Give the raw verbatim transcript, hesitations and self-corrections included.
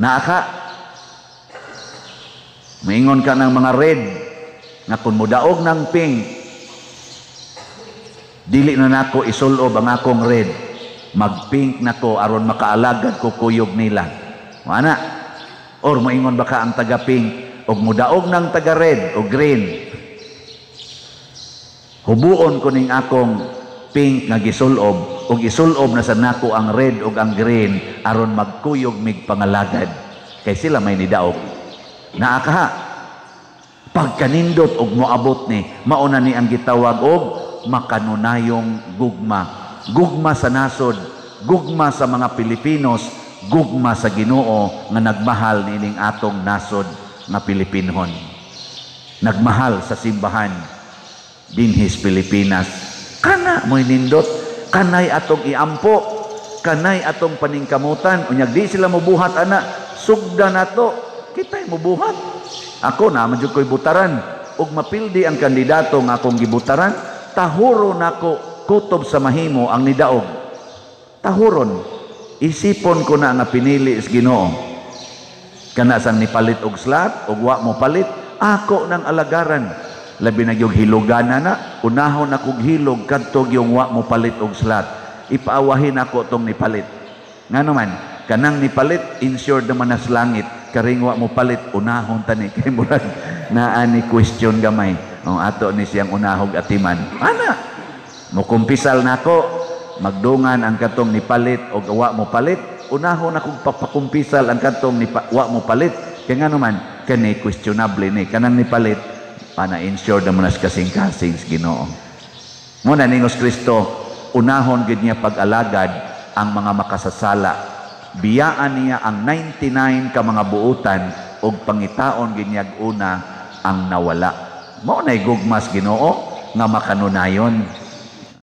Naaka maingon ka ng mga red na kung mudaog ng pink, dili na nako isulob ang akong red, magpink na ko aron makaalagad ko kuyog nila. Wala or maingon baka ang taga pink og mudaog ng taga red o green, hubuon ko ning akong pink nga gisulob og isulob na sa nako ang red og ang green aron magkuyog mig pangalagad kay sila may nidaog. Naa ka pagkanindot og moabot ni mao na ni ang gitawag og makanunayong gugma. Gugma sa nasod, gugma sa mga Pilipinos, gugma sa Ginoo nga nagmahal nining atong nasod nga Pilipinhon, nagmahal sa simbahan dinhis Pilipinas. Kana mo'y nindot, kanay atong iampo, kanay atong paningkamutan. Unyag di sila mubuhat, ana, sugda na to, kita'y mubuhat. Ako na, medyo ko'y butaran, ug mapildi ang kandidato nga akong gibutaran, tahuro na ko, kutob sa mahimo ang nidaog. Tahuron, isipon ko na nga pinili is Ginoo. Kanasan ni palit og slat, og wa mo palit, ako ng alagaran. Labi na yung hilugan na na, unahon akong hilog, kadtog yung wa mo palit og slat. Ipaawahin ako itong nipalit. Nga naman, kanang nipalit, insured naman na slangit. Karing wa mo palit, unahon tani. Kaya murag, naani question gamay. O ato ni siyang unahog atiman. Ana, mukumpisal na ako, magdungan ang katong nipalit o wa mo palit. Unahon akong papakumpisal ang katong wa mo palit. Kaya nga naman, kani questionable ni, kanang nipalit, pana-insure na munas kasing-kasing Ginoo. Muna, ningos Kristo, unahon gid niya pag-alagad ang mga makasasala. Biyaan niya ang ninety-nine ka mga buutan o pangitaon gid niya una ang nawala. Maunay gugmas Ginoo nga makanunayon.